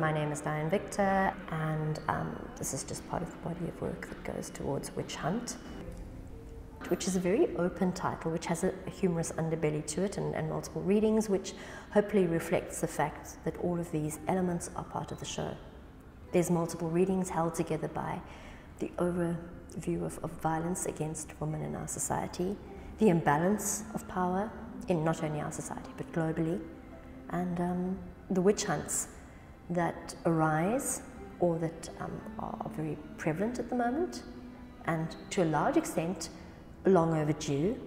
My name is Diane Victor, and this is just part of the body of work that goes towards Witch Hunt, which is a very open title, which has a humorous underbelly to it and multiple readings, which hopefully reflects the fact that all of these elements are part of the show. There's multiple readings held together by the overview of violence against women in our society, the imbalance of power in not only our society but globally, and the witch hunts that arise or that are very prevalent at the moment and to a large extent long overdue,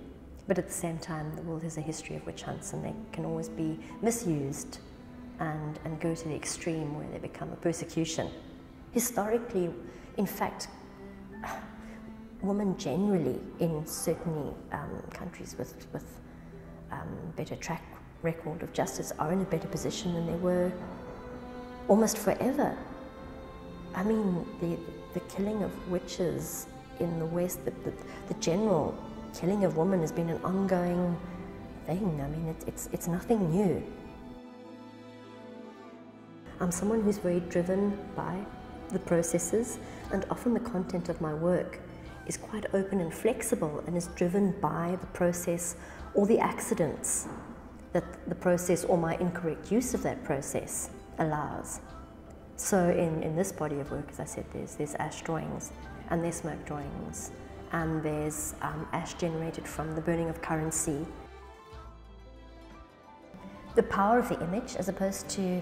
but at the same time the world has a history of witch hunts and they can always be misused and go to the extreme where they become a persecution. Historically, in fact, women generally in certainly countries with better track record of justice are in a better position than they were almost forever. I mean, the killing of witches in the West, the general killing of women has been an ongoing thing. I mean, it's nothing new. I'm someone who's very driven by the processes, and often the content of my work is quite open and flexible and is driven by the process or the accidents that the process or my incorrect use of that process allows. So in this body of work, as I said, there's ash drawings and there's smoke drawings and there's ash generated from the burning of currency. The power of the image as opposed to,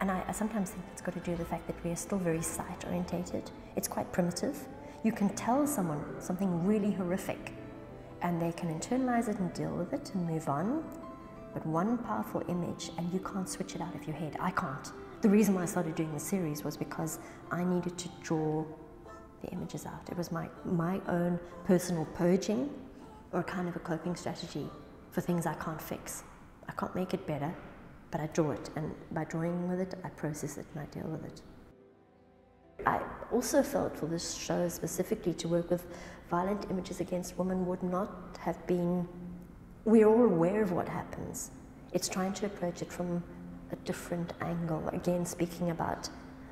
and I sometimes think it's got to do with the fact that we are still very sight orientated. It's quite primitive. You can tell someone something really horrific and they can internalize it and deal with it and move on. But one powerful image, and you can't switch it out of your head. I can't. The reason why I started doing the series was because I needed to draw the images out. It was my own personal purging, or kind of a coping strategy for things I can't fix. I can't make it better, but I draw it, and by drawing with it, I process it and I deal with it. I also felt for this show specifically to work with violent images against women would not have been. We're all aware of what happens. It's trying to approach it from a different angle. Again, speaking about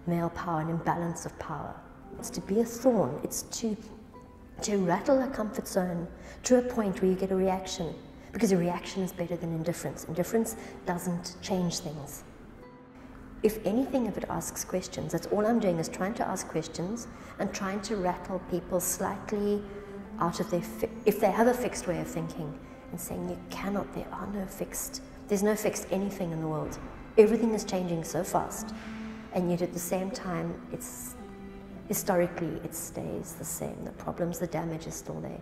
male power and imbalance of power. It's to be a thorn. It's to rattle a comfort zone to a point where you get a reaction, because a reaction is better than indifference. Indifference doesn't change things. If anything, if it asks questions, that's all I'm doing, is trying to ask questions and trying to rattle people slightly out of their, if they have a fixed way of thinking, and saying you cannot, there's no fixed anything in the world. Everything is changing so fast, and yet at the same time, historically it stays the same. The problems, the damage is still there.